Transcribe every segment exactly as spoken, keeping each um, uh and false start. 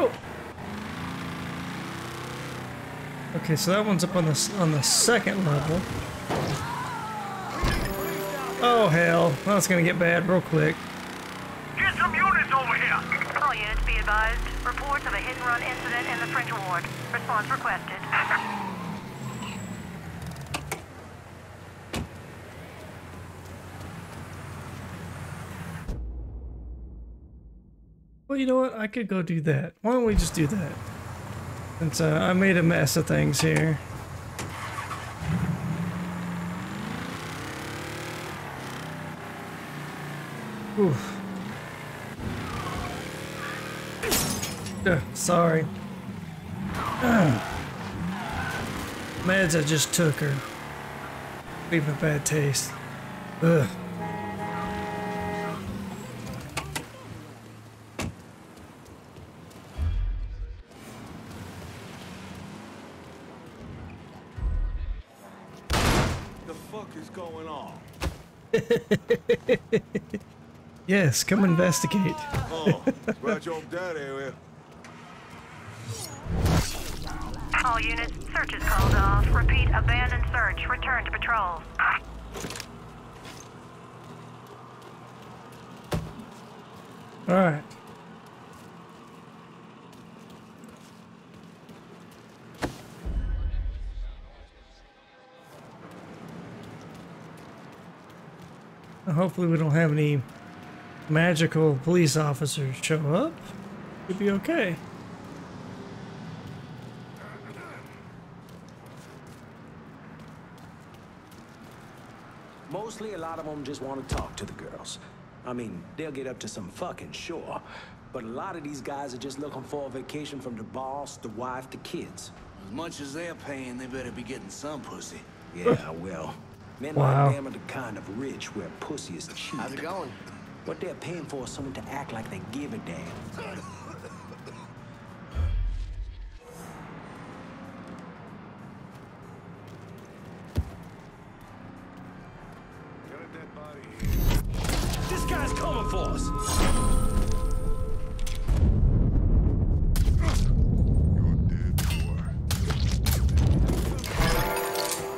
go. Okay, so that one's up on the on the second level. Oh hell, that's gonna get bad real quick. Get some units over here. All units be advised. Reports of a hit and run incident in the French Ward. Response requested. Well, you know what? I could go do that. Why don't we just do that? Since uh, I made a mess of things here. Oof. Uh, sorry. Uh, meds I just took her. Leaving a bad taste. Ugh. Yes, come investigate. Oh, brought your daddy here. All units, search is called off. Repeat, abandon search. Return to patrol. All right. Hopefully we don't have any magical police officers show up. Should be okay. Mostly a lot of them just want to talk to the girls. I mean, they'll get up to some fucking sure. But a lot of these guys are just looking for a vacation from the boss, the wife, the kids. As much as they're paying, they better be getting some pussy. Yeah, well. Men wow. like them are the kind of rich where pussy is cheap. How's it going? What they're paying for is someone to act like they give a damn. This guy's coming for us.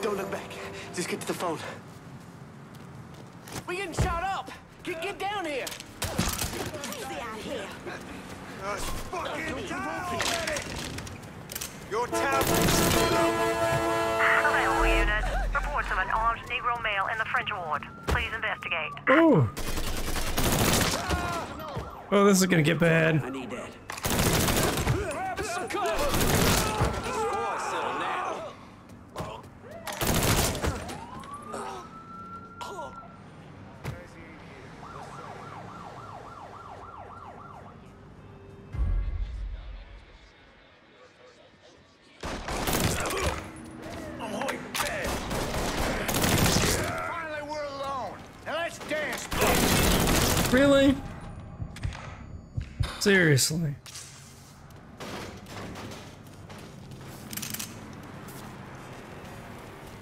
Don't look back. Just get to the phone. We're getting shot up. Get, get down here. Crazy out here. Uh, fucking down. Your town. Available unit. Reports of an armed Negro male in the French Ward. Please investigate. Ooh. Oh, this is gonna get bad. I need that. Grab some cover. Really? Seriously.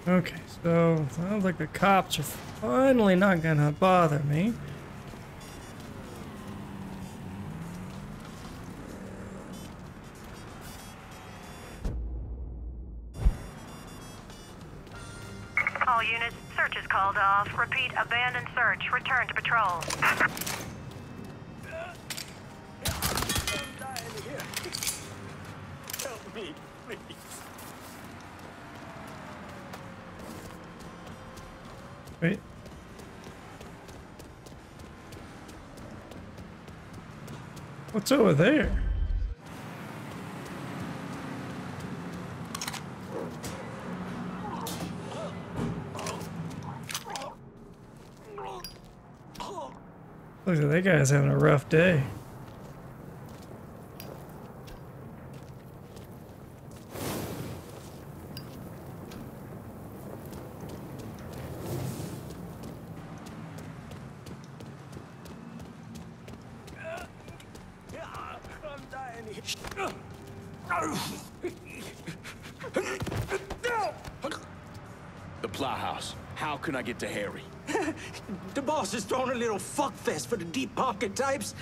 Okay, so sounds like the cops are finally not gonna bother me. All units, search is called off. Repeat, abandon search. Return to patrol. Help me, please. Wait. What's over there? Look at that guy's having a rough day. I'm dying here. The Plow House. How can I get to Harry? The boss is throwing a little fuckfest for the deep pocket types.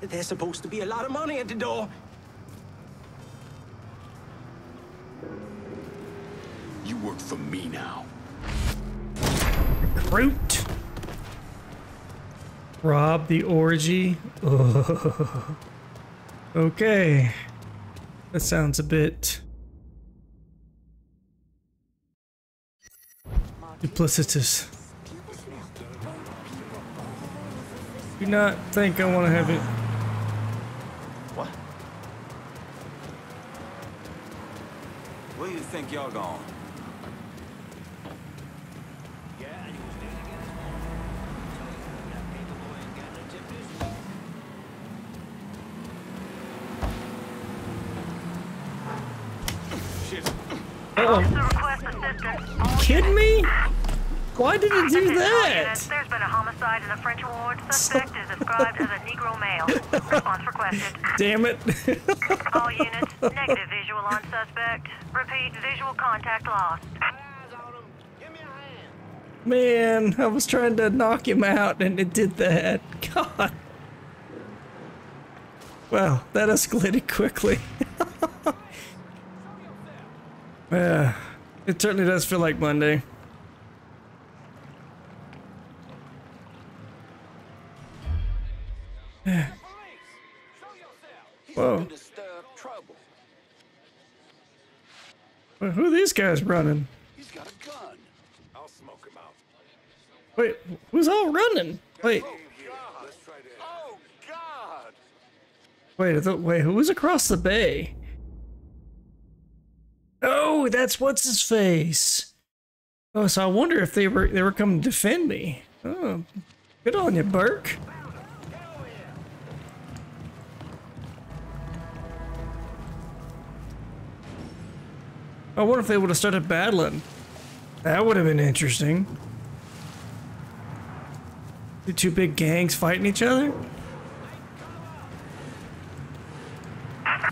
There's supposed to be a lot of money at the door. work for me now. Recruit. Rob the orgy. Ugh. Okay. That sounds a bit duplicitous. Do not think I want to have it. What? Where do you think y'all going? Uh-oh. Are you kidding me? Why did it do that? There's been a homicide in the French Ward. Suspect is described as a Negro male. Response requested. Damn it. All units, negative visual on suspect. Repeat, visual contact lost. Man, I was trying to knock him out and it did that. God. Wow, that escalated quickly. Yeah, it certainly does feel like Monday. Yeah. Whoa. Well, who are these guys running? He's got a gun. I'll smoke him out. Wait, who's all running? Wait. Oh God. Wait, I thought, wait, who was across the bay? Oh, that's what's his face. Oh, so I wonder if they were they were coming to defend me. Oh, good on you, Burke. I wonder if they would have started battling. That would have been interesting. The two big gangs fighting each other.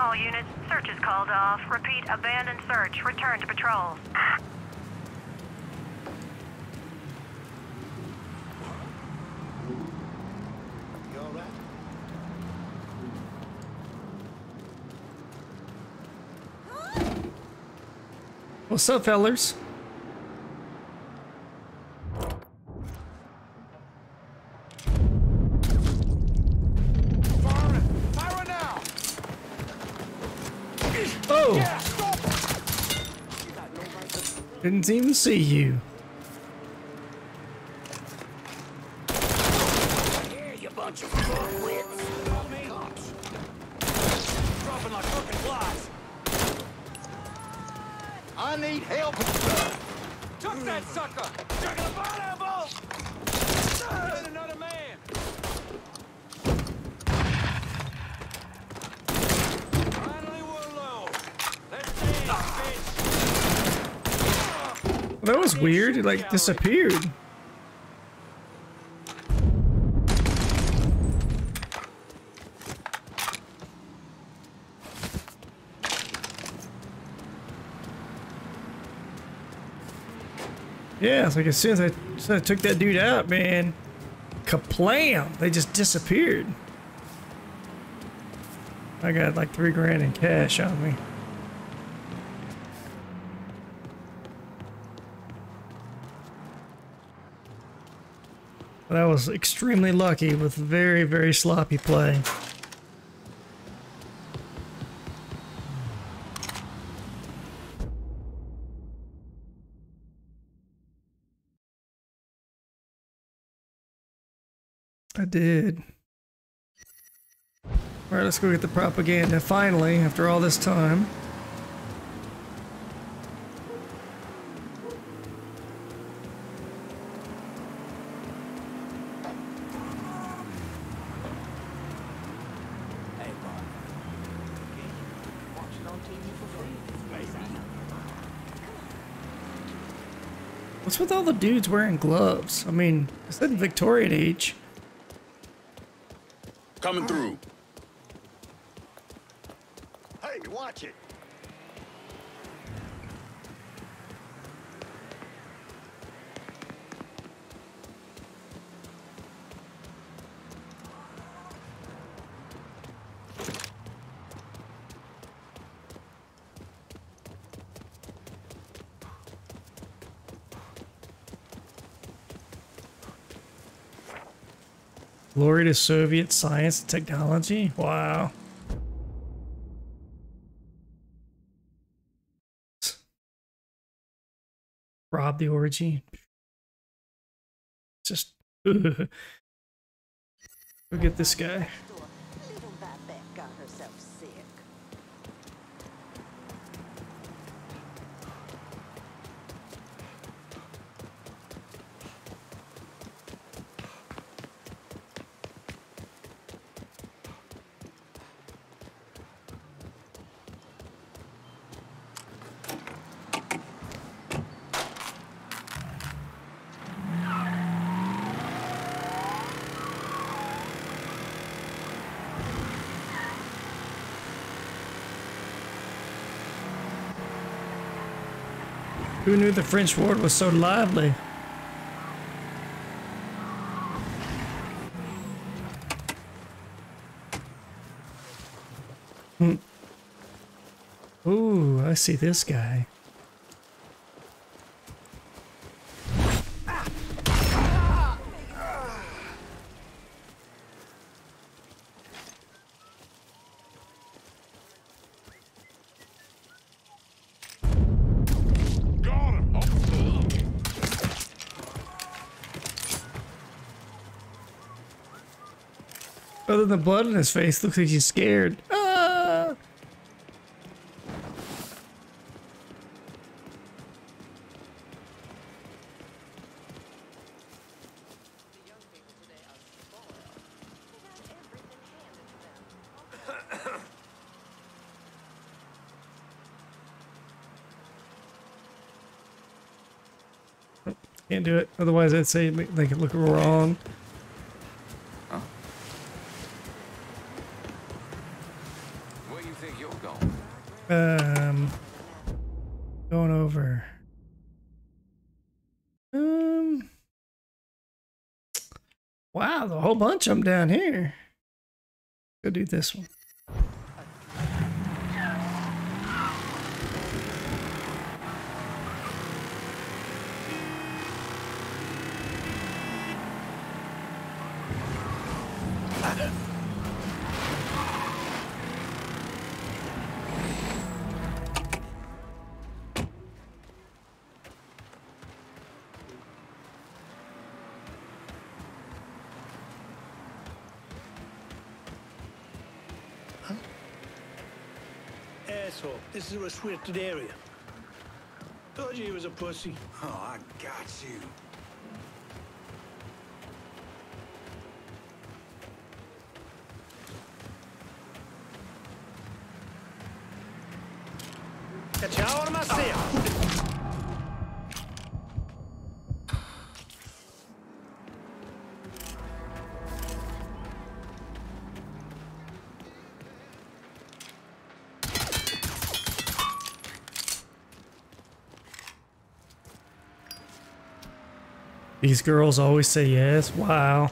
All units, search is called off. Repeat, abandon search. Return to patrol. You all right? What's up, fellers? Didn't even see you. Here, you bunch of fuckwits. Cops. Dropping like fucking flies. I need help. Took that sucker. Took the pineapple. There's another man. Finally, we're alone. Let's dance, bitch. Well, that was weird. It like disappeared. Yeah, it's like as soon as I, as soon as I took that dude out, man, kaplam! They just disappeared. I got like three grand in cash on me. But I was extremely lucky with very, very sloppy play. I did. All right, let's go get the propaganda finally, after all this time. What's with all the dudes wearing gloves? I mean, is that Victorian age? Coming through. Hey, watch it. Glory to Soviet science and technology. Wow. Rob the orgy. Just ugh. Go get this guy. Little Babette got herself sick. Who knew the French Ward was so lively? Hmm. Ooh, I see this guy. Other than the blood on his face, looks like he's scared. Ah! Can't do it. Otherwise, I'd say they could look wrong. Um, going over. Um, wow, there's a whole bunch of them down here. Go do this one. This is a restricted area. Told you he was a pussy. Oh, I got you. These girls always say yes. Wow.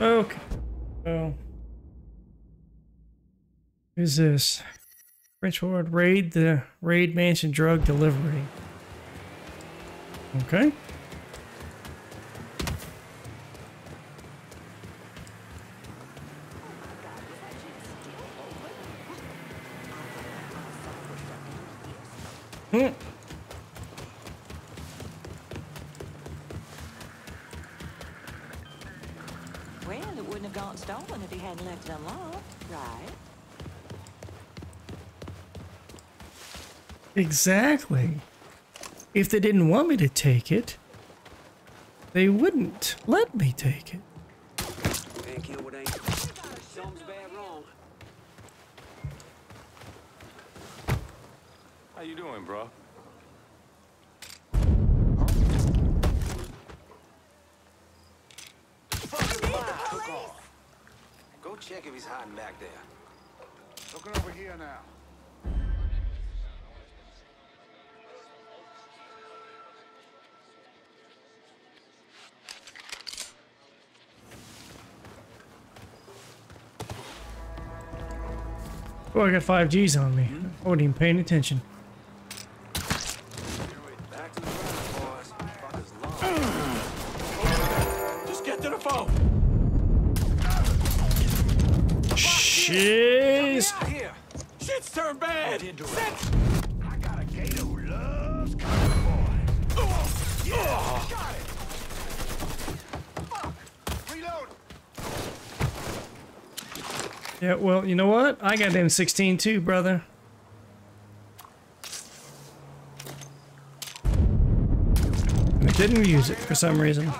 Okay. Oh. Who's this? French Ward, raid the raid mansion drug delivery. Okay. Hmm. Well, it wouldn't have gotten stolen if he hadn't left it unlocked, right? Exactly. If they didn't want me to take it, they wouldn't let me take it. How you doing, bro? Go check if he's hiding back there. Looking over here now. Oh, I got five G's on me. Mm-hmm. I wasn't even paying attention. Just get to the phone. She's shit's turned bad. I got a gator who loves cowboy. Got it. Yeah, well, you know what? I got M sixteen too, brother. And I didn't use it for some reason.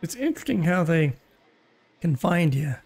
It's interesting how they can find you.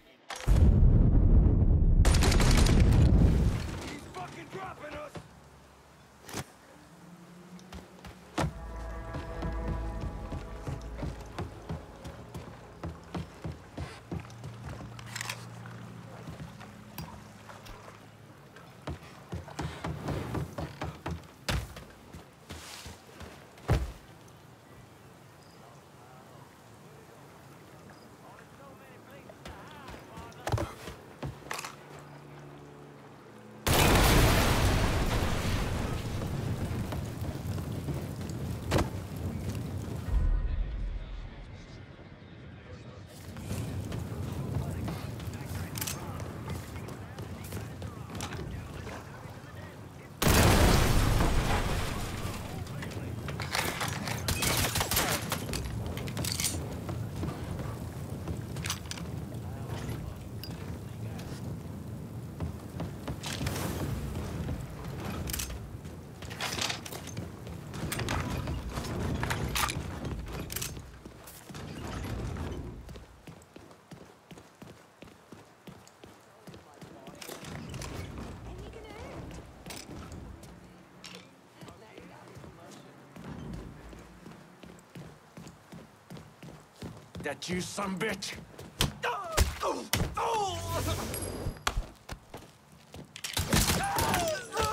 That you some bitch.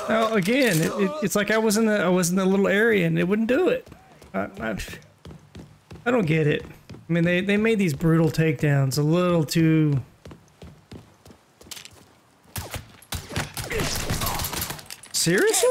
Now again, it, it, it's like I was in the I was in the little area and it wouldn't do it. I, I, I don't get it. I mean, they they made these brutal takedowns a little too. Seriously?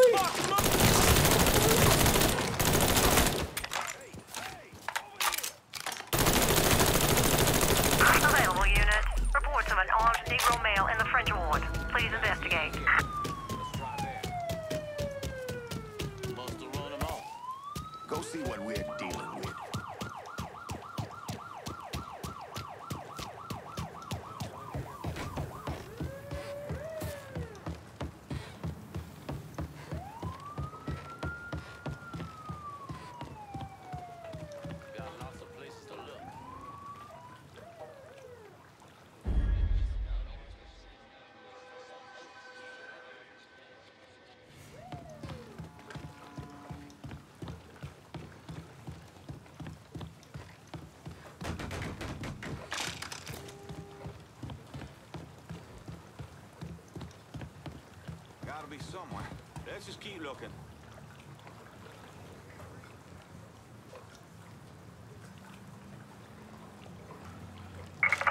Somewhere. Let's just keep looking.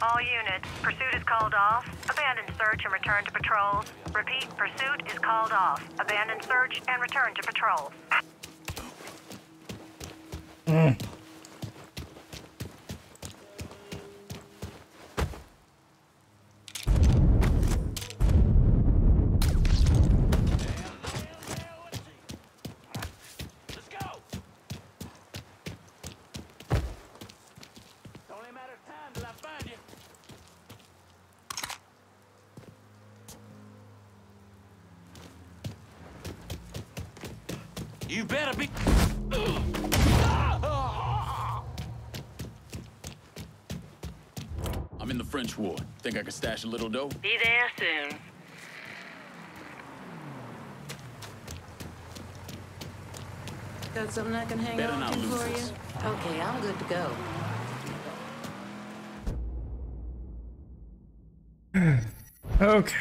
All units, pursuit is called off. Abandon search and return to patrols. Repeat, pursuit is called off. Abandon search and return to patrols. Mm. You better be. I'm in the French Ward. Think I could stash a little dough? Be there soon. Got something I can hang on to for you? Okay, I'm good to go. Okay.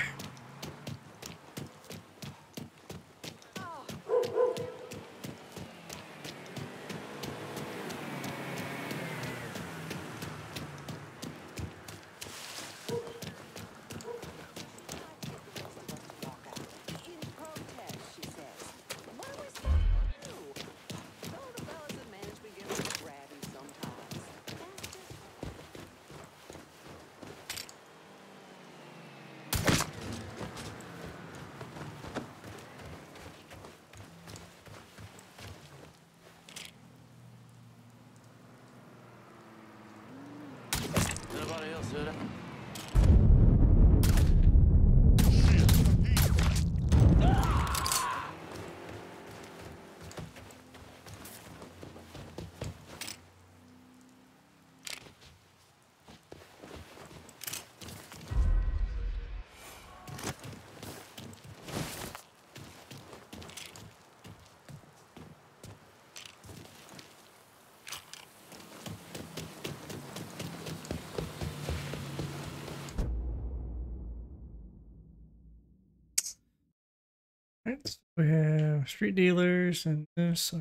Right, so we have street dealers and this.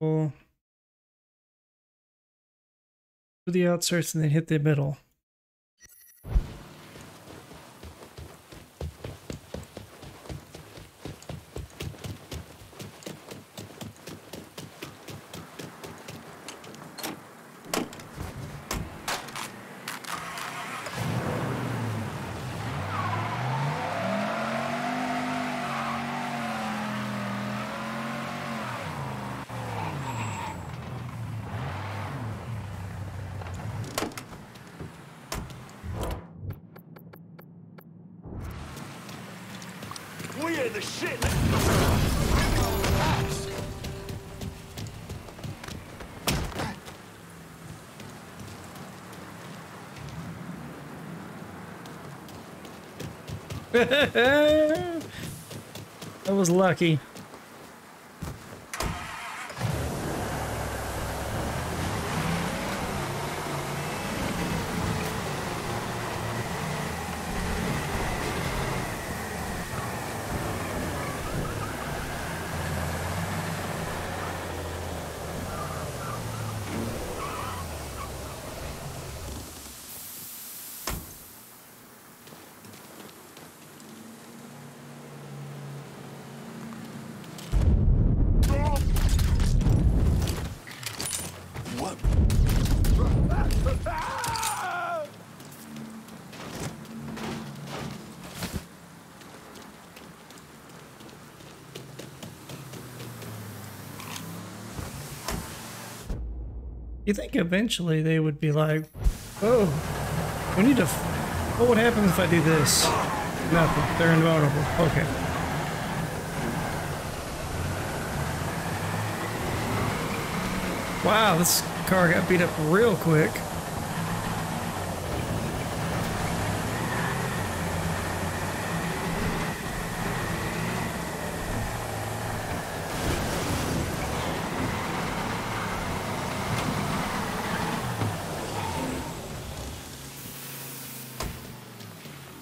We'll do the outskirts and then hit the middle. That was lucky. You think eventually they would be like, oh, we need to, f what would happen if I do this? Nothing, they're invulnerable, okay. Wow, this car got beat up real quick.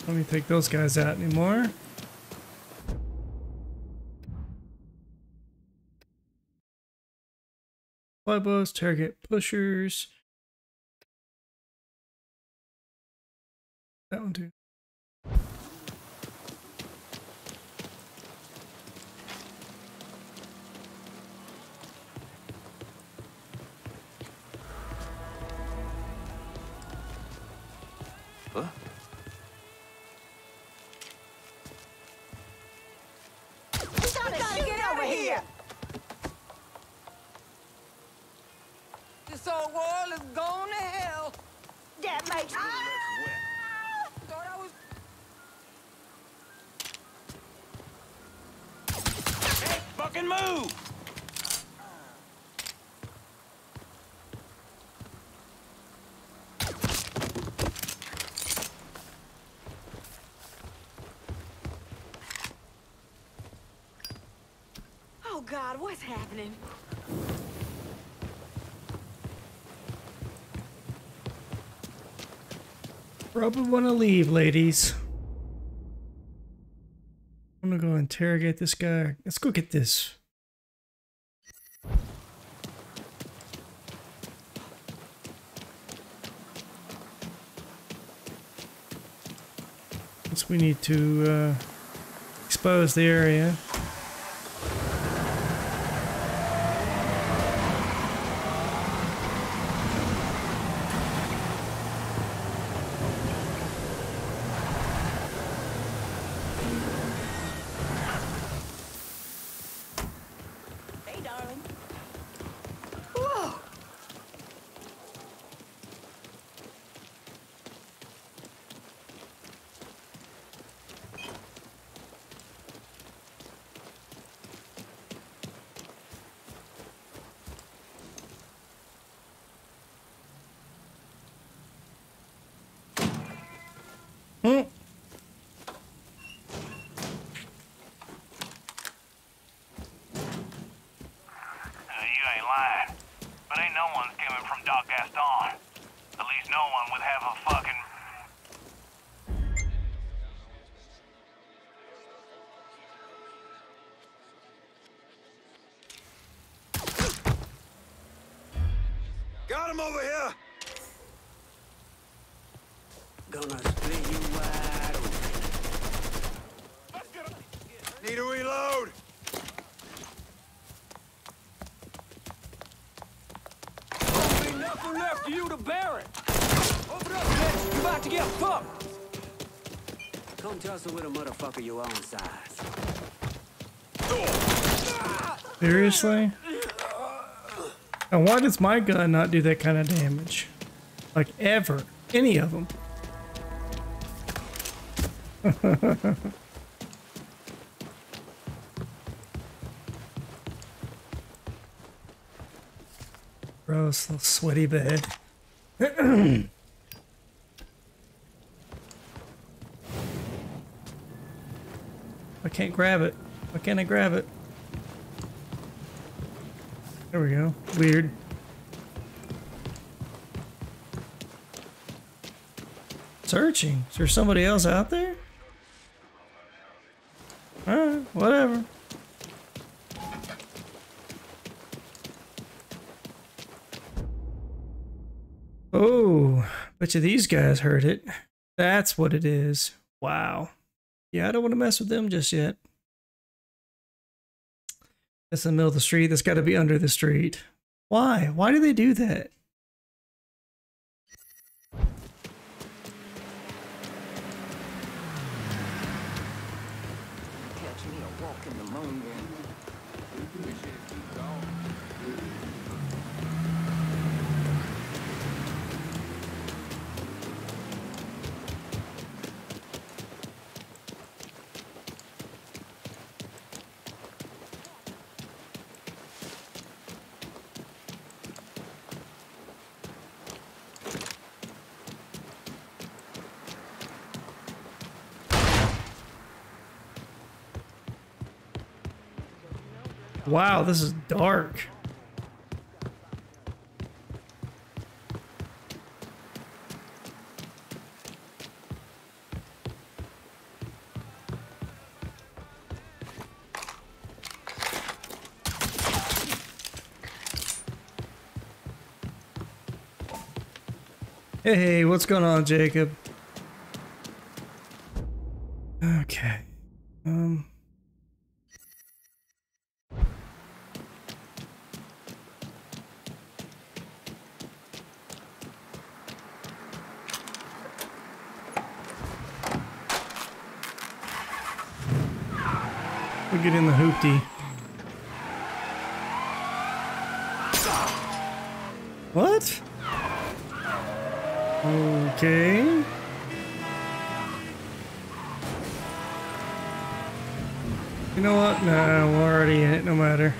Let me take those guys out anymore. Fly blows, target pushers. That one too. Huh? This old world is going to hell. That makes me ah! Thought I was. Hey, fucking move! Oh God, what's happening? Probably want to leave, ladies. I'm gonna go interrogate this guy. Let's go get this. Guess we need to uh, expose the area. Got him over here! Gonna split you wide open. Need to reload! Don't be nothing left for you to bear it! Open up, bitch! You're about to get fucked! Come tussle with a motherfucker your own size. Seriously? And why does my gun not do that kind of damage? Like, ever. Any of them. Gross, little sweaty bed. I can't grab it. Why can't I grab it? There we go. Weird. Searching. Is there somebody else out there? Alright, whatever. Oh, bet you these guys heard it. That's what it is. Wow. Yeah, I don't want to mess with them just yet. That's in the middle of the street. That's got to be under the street. Why? Why do they do that? Catch me a walk in the moon, man. Wow, this is dark. Hey, what's going on, Jacob? Okay. Um... Get in the hoopty. What? Okay. You know what? Nah, we're already in it no matter.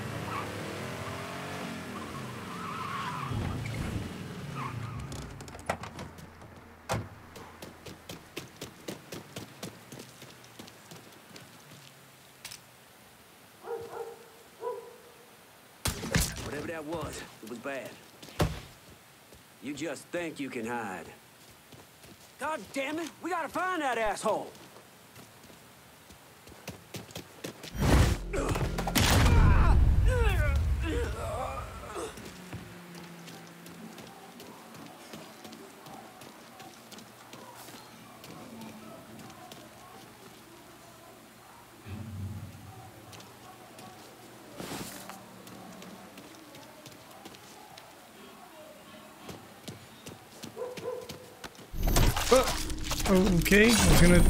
Just think you can hide. God damn it, we gotta find that asshole. Okay, I was gonna...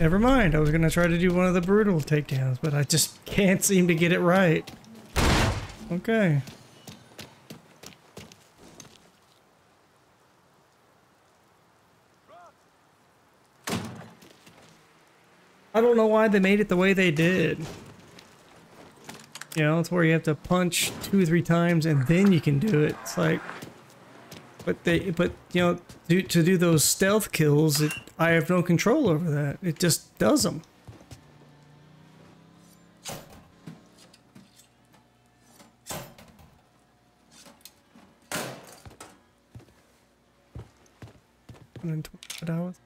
Never mind, I was gonna try to do one of the brutal takedowns, but I just can't seem to get it right. Okay. I don't know why they made it the way they did. You know, it's where you have to punch two or three times and then you can do it. It's like... But they, but you know, to, to do those stealth kills, it, I have no control over that. It just does them. one hundred twenty-five dollars.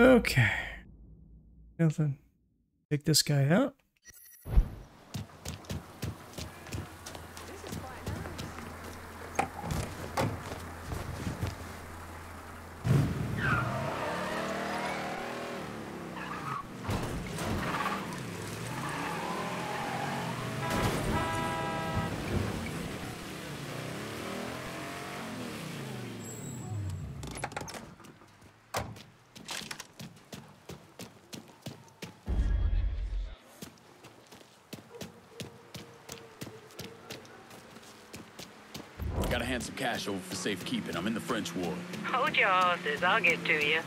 Okay. Nothing. Pick this guy out. Gotta hand some cash over for safekeeping. I'm in the French Ward. Hold your horses. I'll get to you.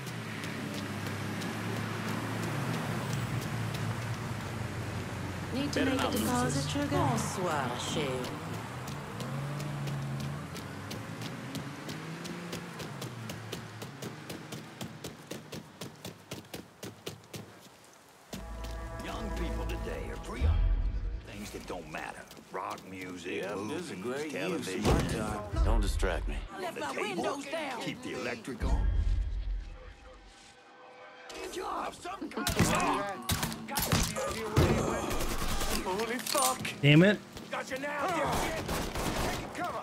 Need to make a deposit, Sugar? Bonsoir, chérie. Young people today are preoccupied. Things that don't matter. Rock music, movies, great television. Don't, don't distract me. Left my windows down. Keep the electric on. Good job. Some kind of holy fuck. Damn it. Got you now. Take cover.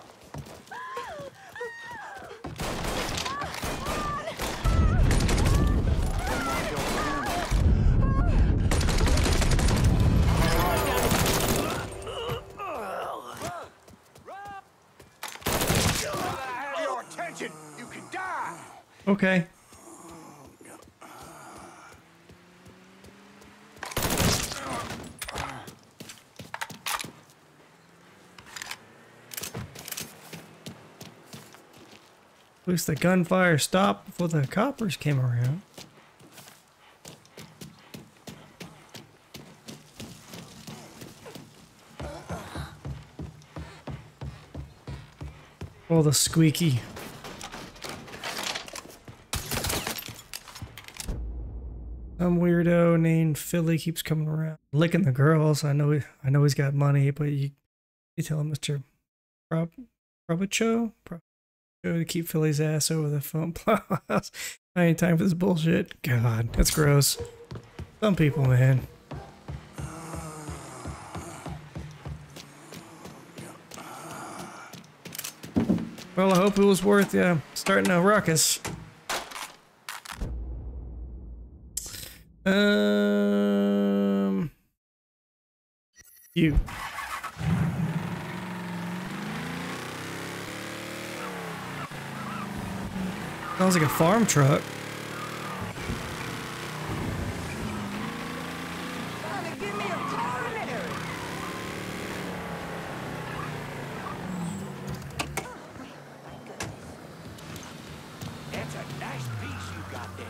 Okay. At least the gunfire stopped before the coppers came around. Oh, the squeaky. Some weirdo named Philly keeps coming around, licking the girls. I know, I know he's got money, but you, you tell him, Mister Prob, Probicho, Probicho to keep Philly's ass over the phone. I ain't time for this bullshit. God, that's gross. Some people, man. Well, I hope it was worth uh, starting a ruckus. Um, you. Sounds like a farm truck. Give me a That's a nice piece you got there.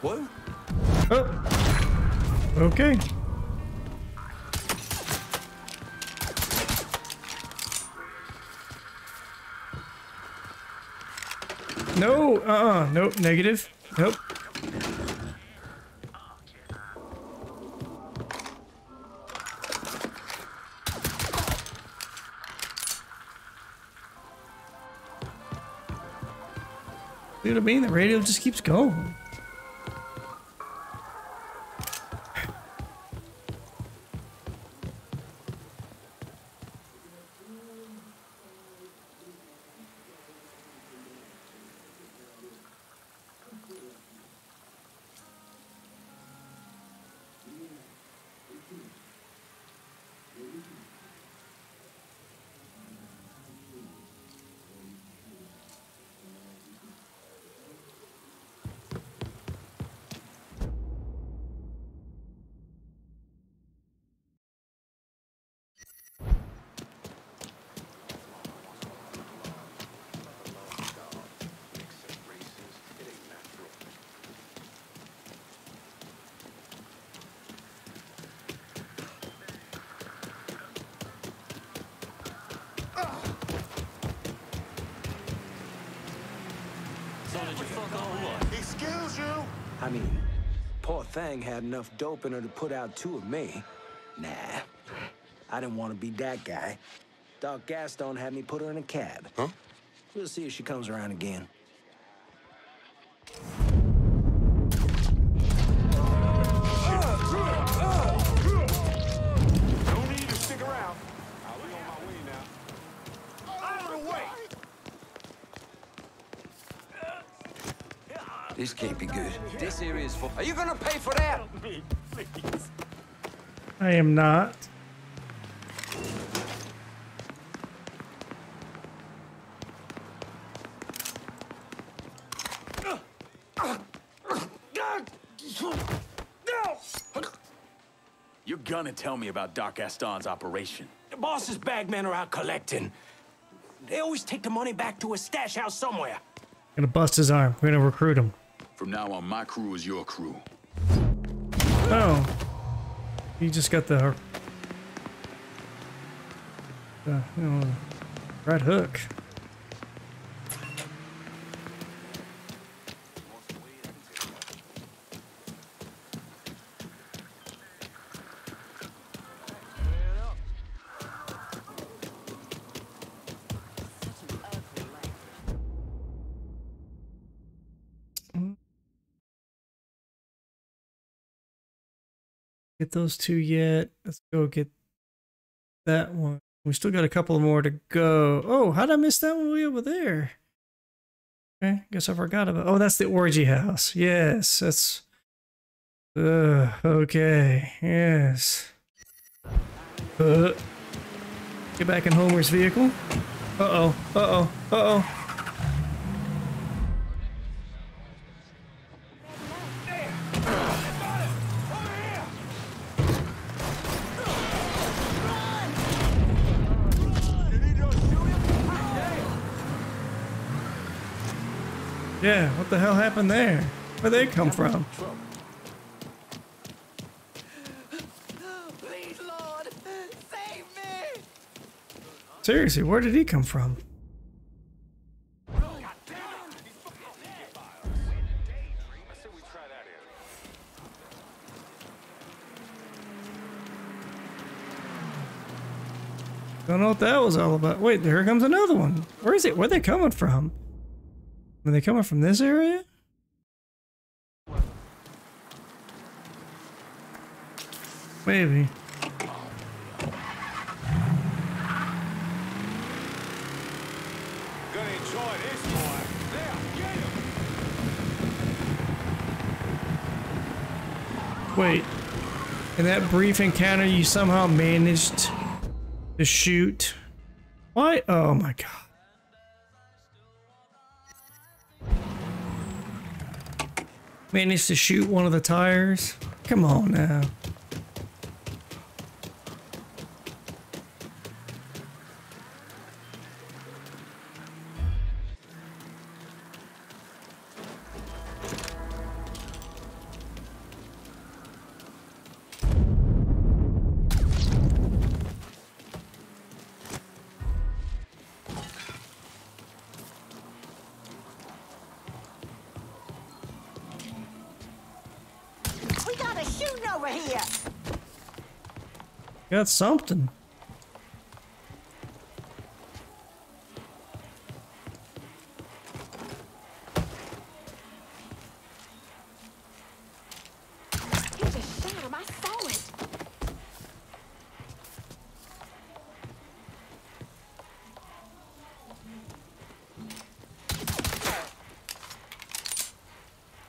What? Oh. Okay. No, uh-uh, nope, negative. Nope. See what I mean? The radio just keeps going. Excuse you. I mean, poor thing had enough dope in her to put out two of me. Nah, I didn't want to be that guy. Doc Gaston had me put her in a cab. Huh? We'll see if she comes around again. This can't be good. This area is full. Are you gonna pay for that? Help me, please. I am not. You're gonna tell me about Doc Gaston's operation. The boss's bag men are out collecting. They always take the money back to a stash house somewhere. We're gonna bust his arm. We're gonna recruit him. From now on, my crew is your crew. Oh. You just got the, the you know, right hook. Get those two yet. Let's go get that one. We still got a couple more to go. Oh, how'd I miss that one way over there? Okay, guess I forgot about. Oh, that's the orgy house. Yes, that's. Uh, okay, yes. Uh, get back in Homer's vehicle. Uh oh. Uh oh. Uh oh. Yeah, what the hell happened there? Where'd they come from? Please, Lord, save me! Seriously, where did he come from? Don't know what that was all about. Wait, here comes another one. Where is it? Where are they coming from? Are they coming from this area? Maybe. Gonna enjoy this one. There, get him. Wait. In that brief encounter, you somehow managed to shoot. Why? Oh my god. Managed to shoot one of the tires. Come on now. Got something. You just shot him, I saw it.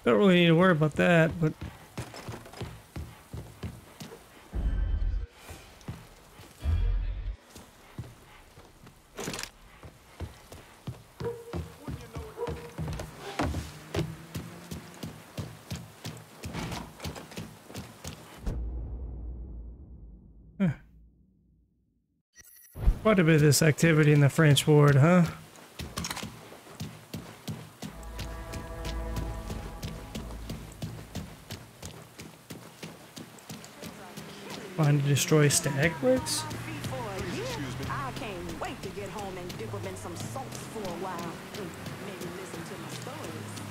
Don't really need to worry about that, but quite a bit of this activity in the French Ward, huh? Trying to destroy stack bricks? I can't wait to get home and dip them in some salts for a while. Maybe listen to my stories.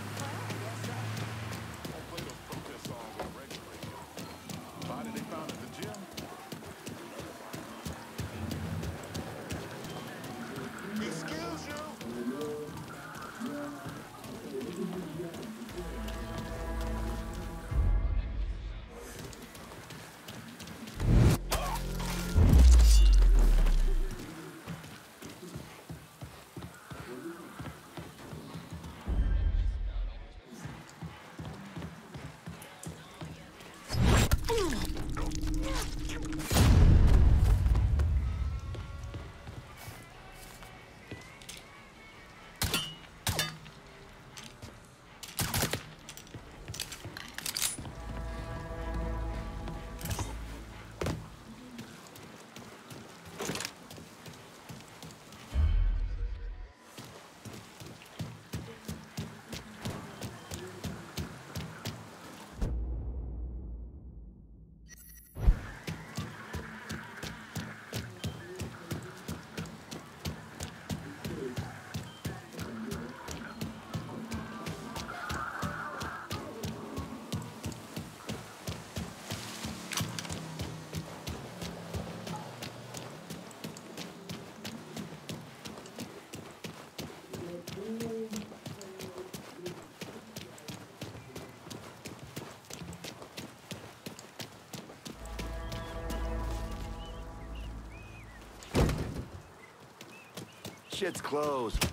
shit's closed.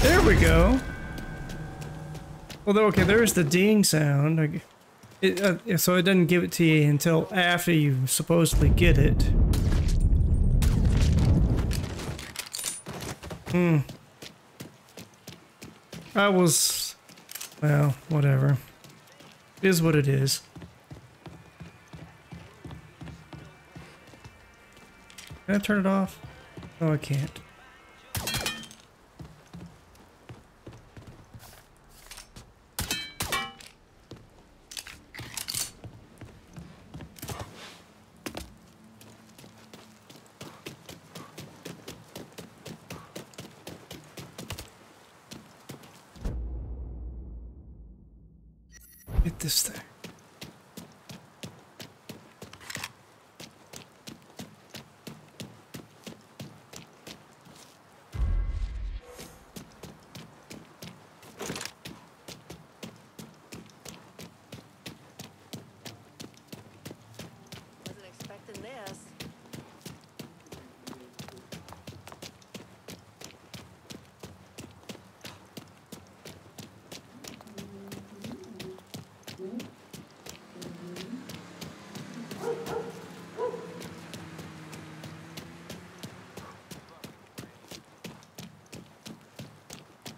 There we go. Although, okay, there's the ding sound. It, uh, so it doesn't give it to you until after you supposedly get it. Hmm. I was... well, whatever. It is what it is. Can I turn it off? Oh, I can't. This thing. Wasn't expecting this.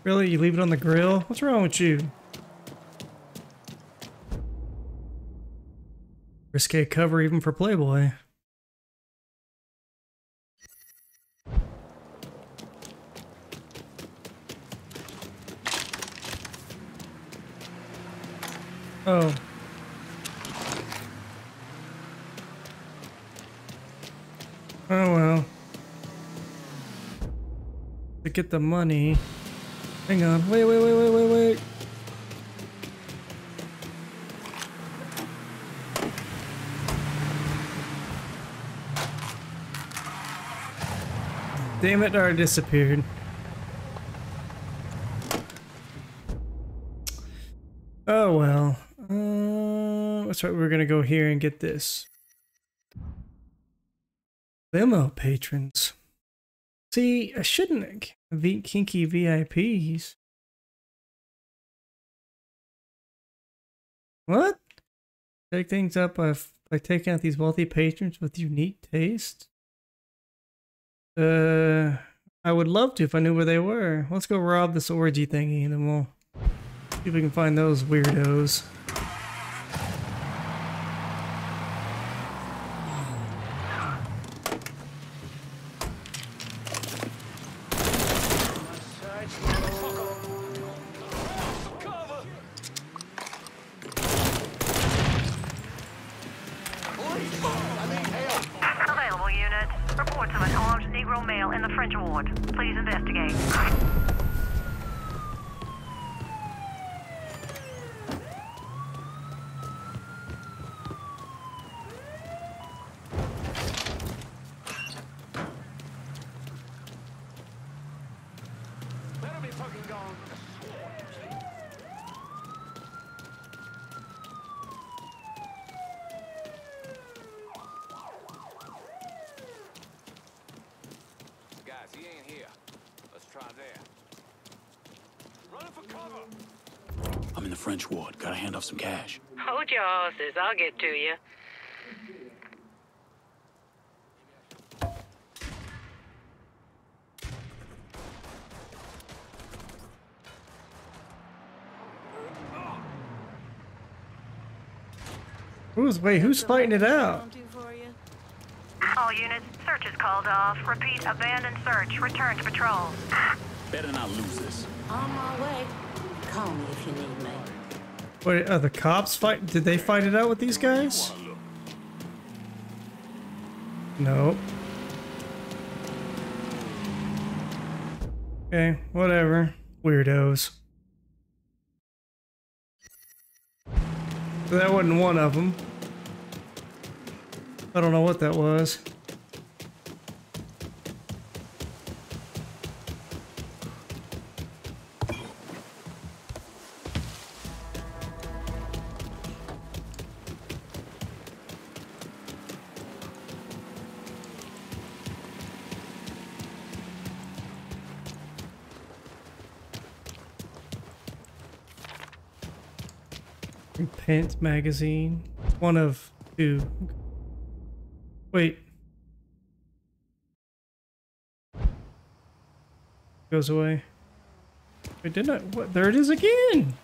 Really? You leave it on the grill? What's wrong with you? Risque cover even for Playboy. Oh. Oh well. To get the money. Hang on, wait, wait, wait, wait, wait, wait. Damn it, I disappeared. Oh well. Uh, that's right, we're gonna go here and get this. Limo patrons. See, I shouldn't V kinky V I Ps. What? Take things up by, by taking out these wealthy patrons with unique taste? Uh, I would love to if I knew where they were. Let's go rob this orgy thingy and then we'll see if we can find those weirdos. Please investigate. Better be fucking gone. He ain't here. Let's try there. Running for cover. I'm in the French Ward. Gotta hand off some cash. Hold your horses. I'll get to you. Who's wait? Who's fighting it out? All units, search is called off. Repeat, abandon search. Return to patrol. Better not lose this. On my way. Call me if you need me. Wait, are the cops fight? Did they fight it out with these guys? No. Okay, whatever. Weirdos. That wasn't one of them. I don't know what that was. Repent magazine. One of two. Wait. Goes away. Wait, didn't I? What? There it is again!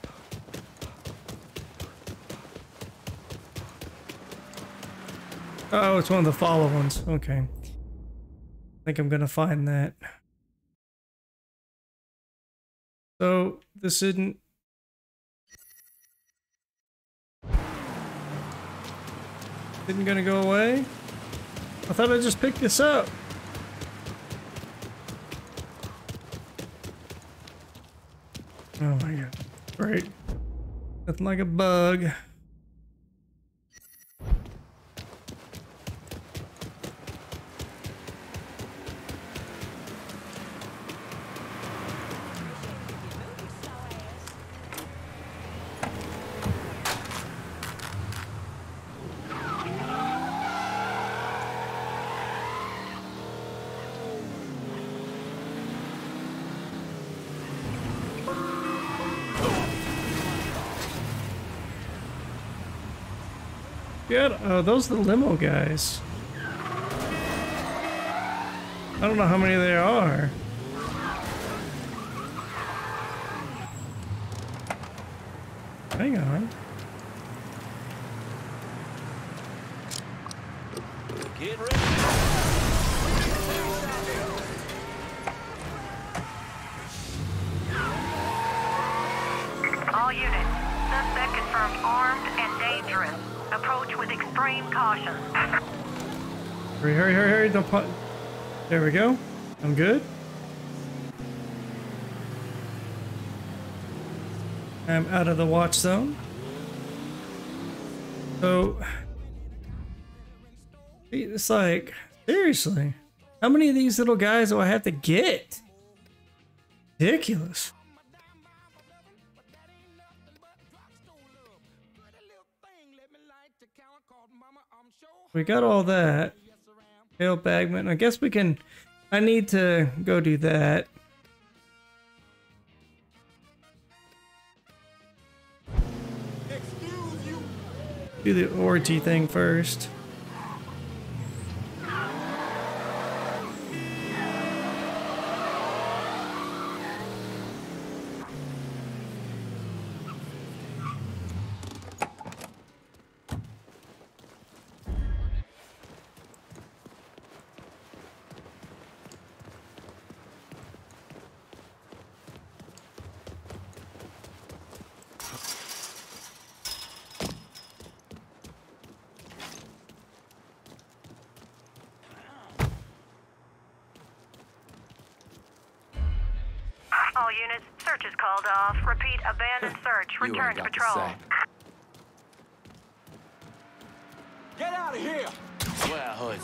Oh, it's one of the follow ones. Okay. I think I'm gonna find that. So, this isn't... Isn't gonna go away? I thought I just picked this up. Oh my god. Great. Nothing like a bug. Oh, those are the limo guys. I don't know how many there are. Hang on. Get ready. All units, suspect confirmed armed and dangerous. Approach with extreme caution. Hurry, hurry, hurry, hurry. Don't put. There we go. I'm good. I'm out of the watch zone. So, it's like, seriously, how many of these little guys do I have to get? Ridiculous. We got all that. Tail bagman. I guess we can... I need to go do that. Excuse you. Do the orgy thing first. Return to patrol. Get out of here! Well, hood.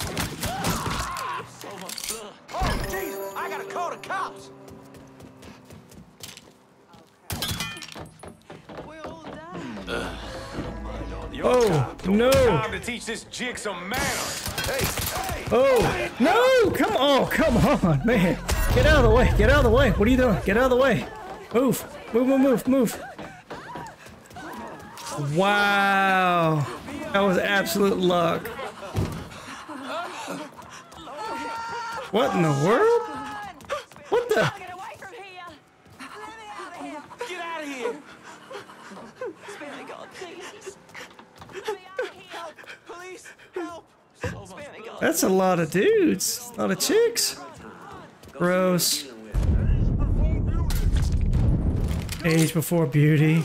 Ah, so much blood. Oh, Jesus! I gotta call the cops. Okay. We're all done. Uh, oh no! Time to teach this jig some manners. Hey, hey! Oh no! Come on! Come on, man! Get out of the way! Get out of the way! What are you doing? Get out of the way! Move! Move! Move! Move! Move! Wow, that was absolute luck. What in the world? What the? Get away from here! Let me out of here! Get out of here! Spanish God, please! Let me out of here! Help! Police! Help! Spanish God! That's a lot of dudes, a lot of chicks. Gross. Age before beauty.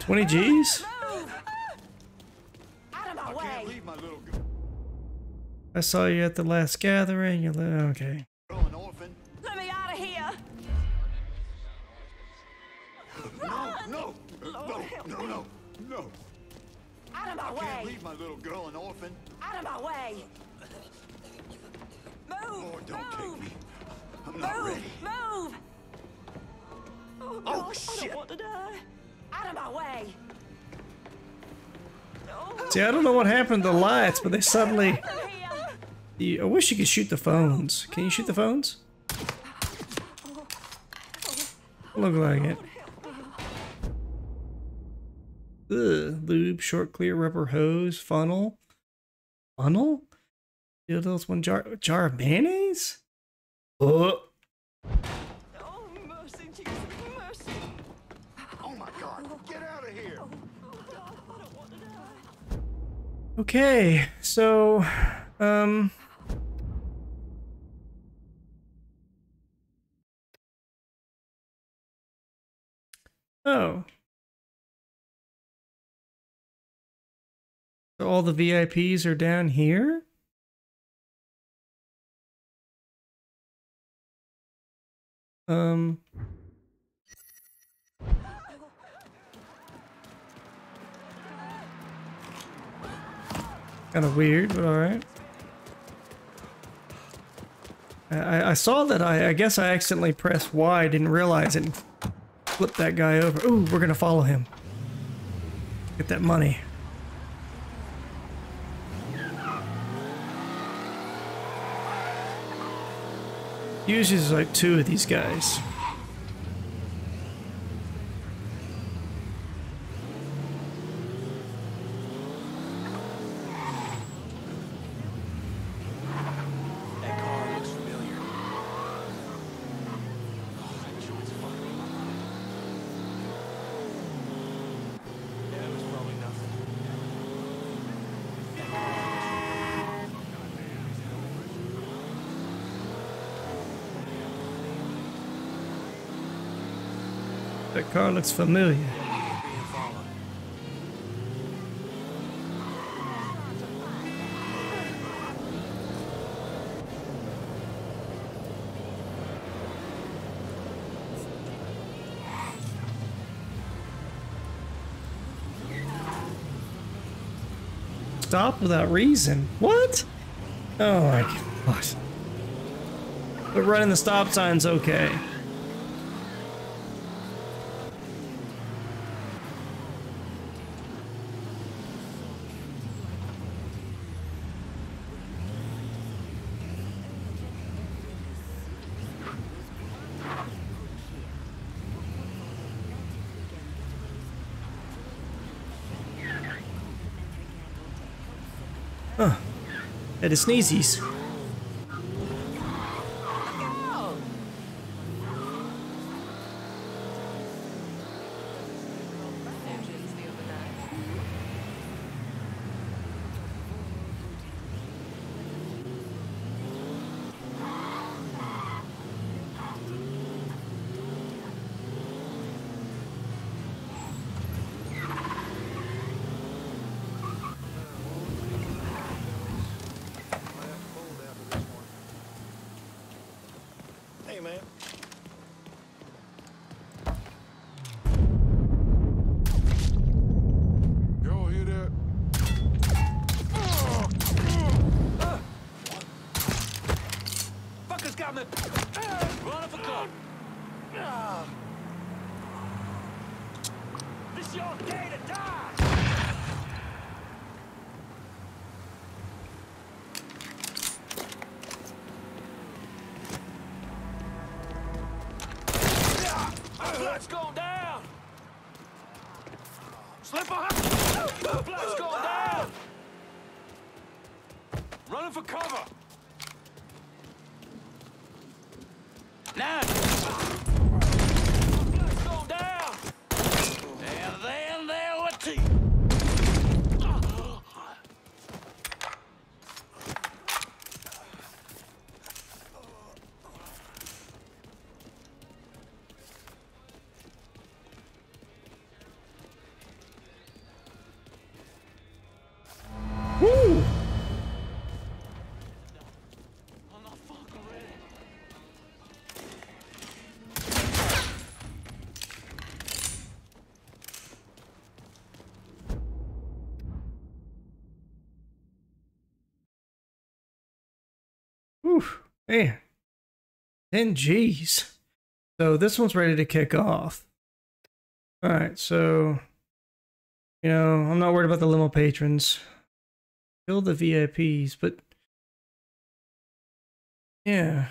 twenty G's? Out of my way. I can't leave my little girl. I saw you at the last gathering. You okay. An orphan. Let me out of here. Run! No, no, Lord, no, no, no, no. Out of my I way. I can't leave my little girl an orphan. Out of my way. Move! Lord, don't move. Take me. I'm not move. Ready. Move! Oh, God, oh shit! I don't want to die. Out of my way! Oh. See, I don't know what happened to the lights, but they suddenly... I wish you could shoot the phones. Can you shoot the phones? Look like it. Ugh. Lube, short, clear, rubber hose, funnel. Funnel? Dildos, one jar, jar of mayonnaise? Oh. Oh, mercy, Jesus, mercy. Oh my God, get out of here. Okay, so, um... Oh. So all the V I Ps are down here? Um. Kind of weird, but alright. I, I saw that I, I guess I accidentally pressed Y, didn't realize it. Flip that guy over. Ooh, we're gonna follow him. Get that money. Usually there's like two of these guys. That car looks familiar. Stop without reason. What? Oh my God. But running the stop sign's okay. Huh. That is sneezes. Blood's going down! Slip behind! Blood's going down! Running for cover! Now! Blood's going down! And then there were Man, ten G's. So this one's ready to kick off. All right, so, you know, I'm not worried about the limo patrons. Kill the V I Ps, but yeah.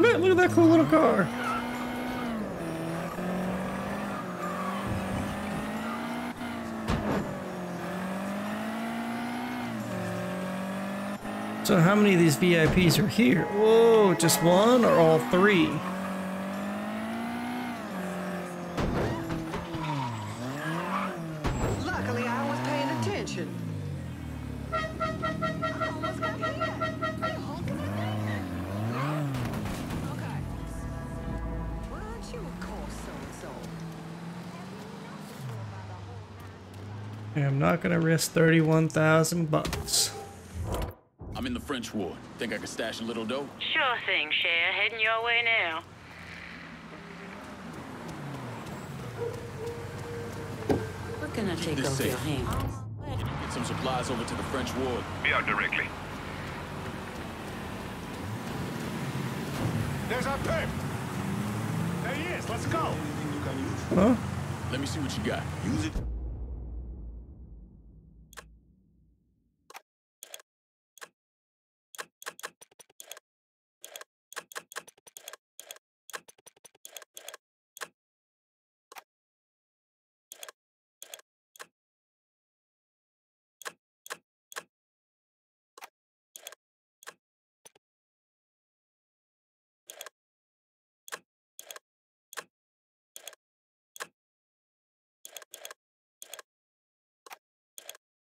Man, look at that cool little car. So how many of these V I Ps are here? Whoa, just one or all three? Luckily, I was paying attention. Okay, I'm not gonna risk thirty-one thousand bucks. I'm in the French Ward. Think I could stash a little dough? Sure thing, Cher. Heading your way now. We're gonna take this over safe. Your hands. You get some supplies over to the French Ward. Be out directly. There's our pimp. There he is. Let's go. Anything you can use? Huh? Let me see what you got. Use it.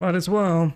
Might as well.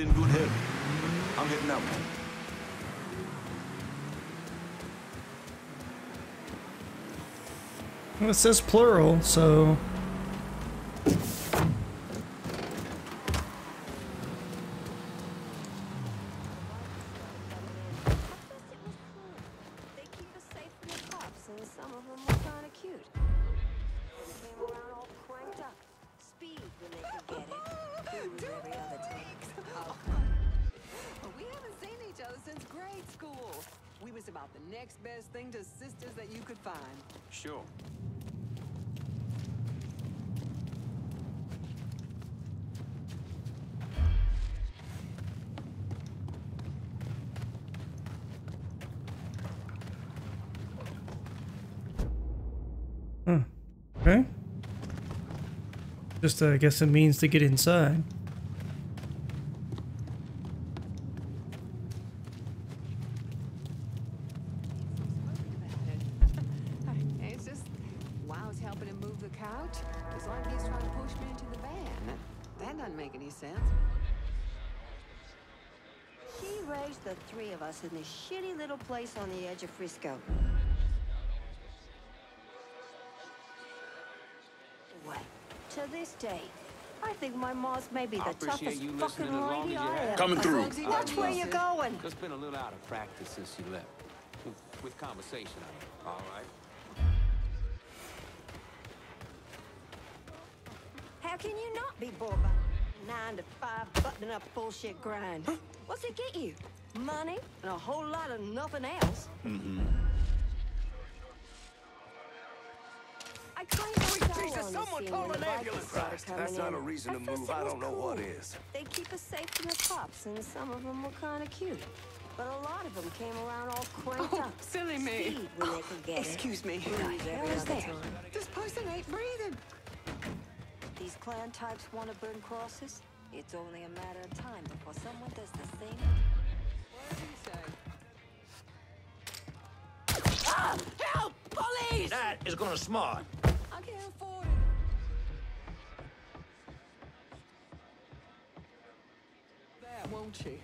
In good health. I'm heading out. Well, it says plural, so okay. Just, uh, I guess, a means to get inside. It's just Wild's helping him move the couch. It's like he's trying to push me into the van. That doesn't make any sense. She raised the three of us in this shitty little place on the edge of Frisco. To this day, I think my mom's maybe the toughest fucking lady I am. Coming through. Watch where you're going. It's been a little out of practice since you left. With, with conversation, I mean. All right. How can you not be bored by nine to five buttoning up bullshit grind? Huh? What's it get you? Money and a whole lot of nothing else. Mm-hmm. I claim to Jesus Someone call an ambulance! Christ, that's not a reason to move. I don't know what is. They keep us safe from the cops, and some of them were kind of cute. But a lot of them came around all cranked oh, up. Silly me. Oh, excuse me. Who is there? This person ain't breathing. These clan types want to burn crosses. It's only a matter of time before someone does the same. What do you say? Ah! Help! Police! That is gonna smart. I can't afford it. There, won't you?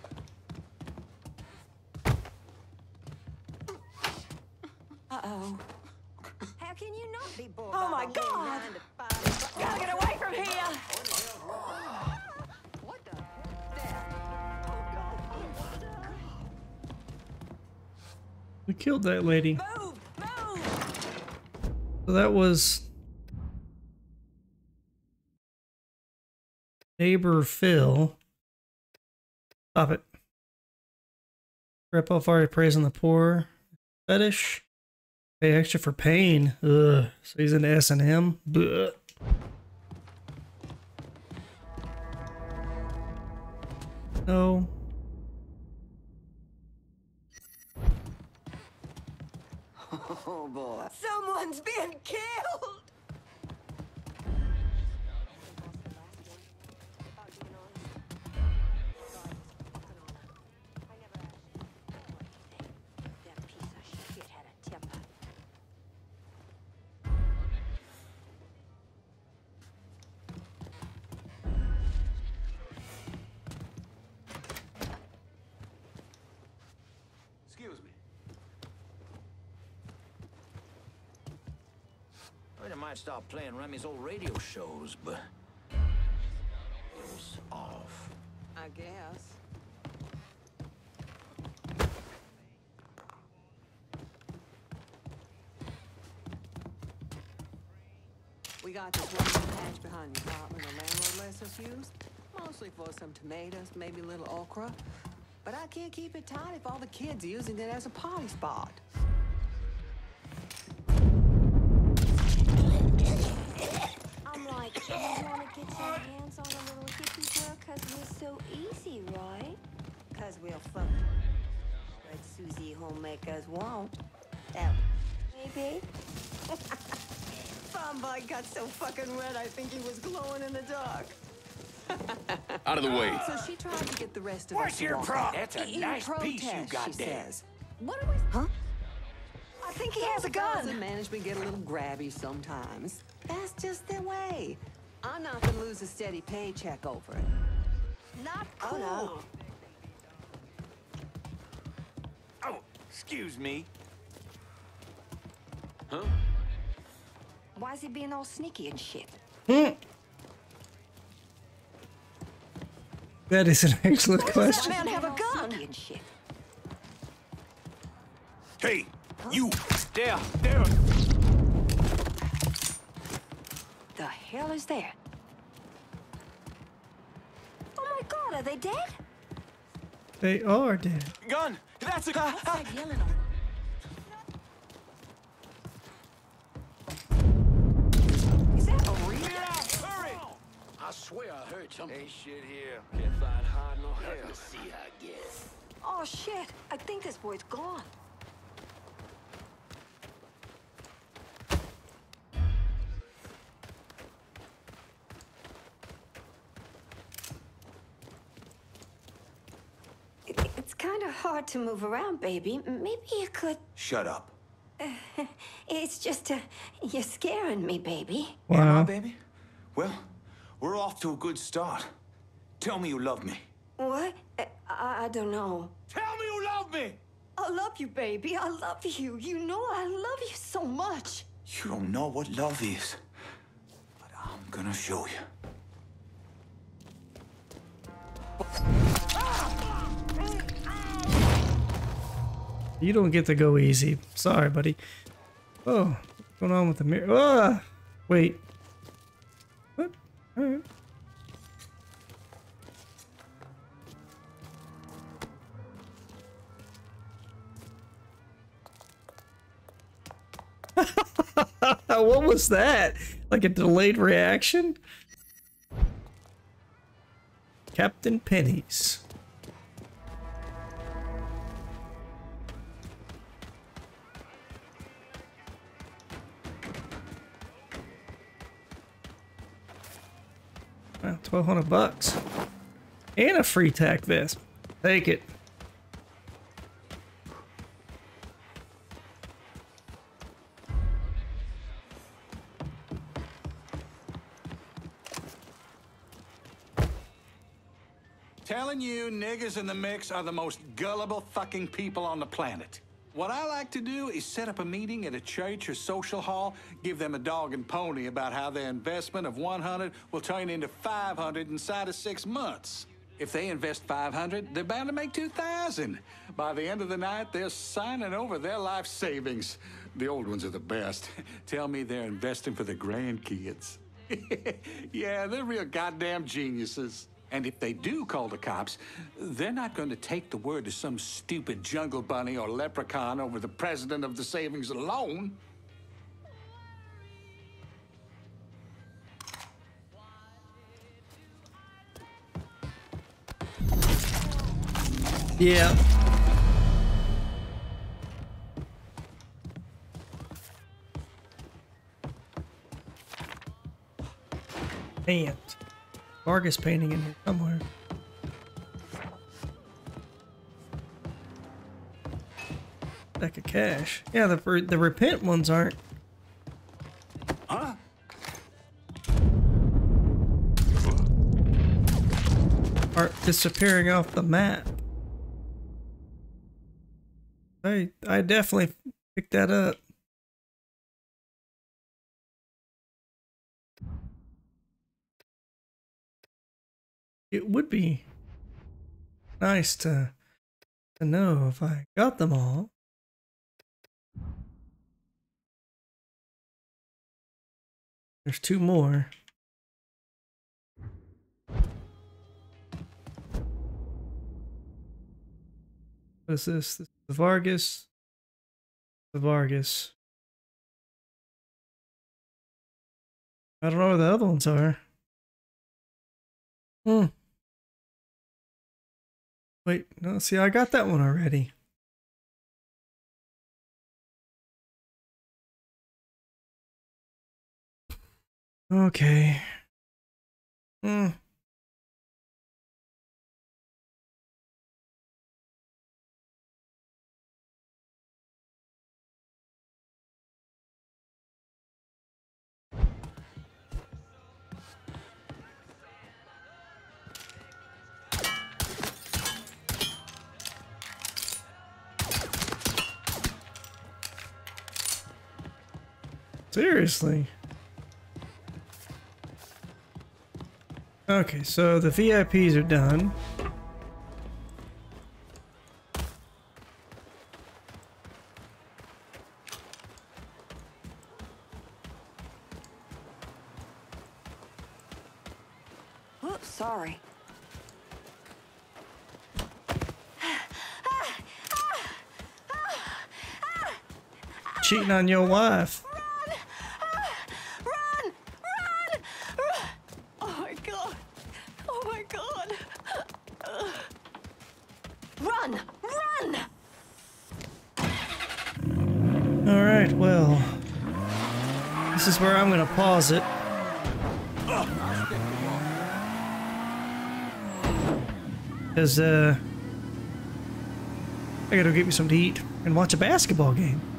Uh-oh. How can you not be bored? Oh, my God! Gotta get away from here! What the? There. Oh, God. Oh, God. We killed that lady. Move! Move! So that was... Neighbor Phil. Stop it. Rip off already praising the poor. Fetish. Pay extra for pain. Ugh. So he's in S and M. Bleh. No. Oh boy. Someone's been killed. I stopped playing Remy's old radio shows, but it was off. I guess. We got this one patch behind the apartment the landlord lets us use, mostly for some tomatoes, maybe a little okra. But I can't keep it tight if all the kids are using it as a party spot. You want to get your hands on a little hippie girl because we're so easy, right? Because we're fun. But Susie homemakers won't. Oh, maybe? Farmboy got so fucking red I think he was glowing in the dark. Out of the way. So she tried to get the rest of us. What's your problem? That's a in nice protest, piece you got there. Says. What are we... Huh? I think he Those has a gun. The management get a little grabby sometimes. That's just their way. I'm not gonna lose a steady paycheck over it. Not cool. Oh, no. Oh, excuse me. Huh? Why is he being all sneaky and shit? That is an excellent Why question. Does that man have a gun? And shit? Hey, huh? You there, there. The hell is that? Oh my God, are they dead? They are dead. Gun! That's a guy! That's like yelling on. Is that a real? Get out! Hurry! I swear I heard something. Ain't shit here. Can't find hard no hell. Let me see, I guess. Oh shit! I think this boy's gone. Hard to move around, baby. Maybe you could... Shut up. Uh, it's just, uh, you're scaring me, baby. Wow. Am I, baby? Well, we're off to a good start. Tell me you love me. What? Uh, I, I don't know. Tell me you love me! I love you, baby. I love you. You know I love you so much. You don't know what love is. But I'm gonna show you. You don't get to go easy. Sorry, buddy. Oh, what's going on with the mirror? Ah, wait. What? All right. What was that? Like a delayed reaction? Captain Pennies. Wow, twelve hundred bucks. And a free tac vest. Take it. Telling you, niggas in the mix are the most gullible fucking people on the planet. What I like to do is set up a meeting at a church or social hall, give them a dog and pony about how their investment of one hundred will turn into five hundred inside of six months. If they invest five hundred, they're bound to make two thousand. By the end of the night, they're signing over their life savings. The old ones are the best. Tell me they're investing for the grandkids. Yeah, they're real goddamn geniuses. And if they do call the cops, they're not going to take the word to some stupid jungle bunny or leprechaun over the president of the savings alone. Yeah. And Vargas painting in here somewhere. Stack of cash. Yeah, the the repent ones aren't. Huh? Are disappearing off the map. I I definitely picked that up. It would be nice to to know if I got them all. There's two more. What is this? This is the Vargas. The Vargas. I don't know where the other ones are. Hmm. Wait, no, see, I got that one already. Okay. Hmm. Seriously. Okay, so the V I Ps are done. Oops, sorry. Cheating on your wife. Where I'm gonna pause it. Cause uh I gotta go get me something to eat and watch a basketball game.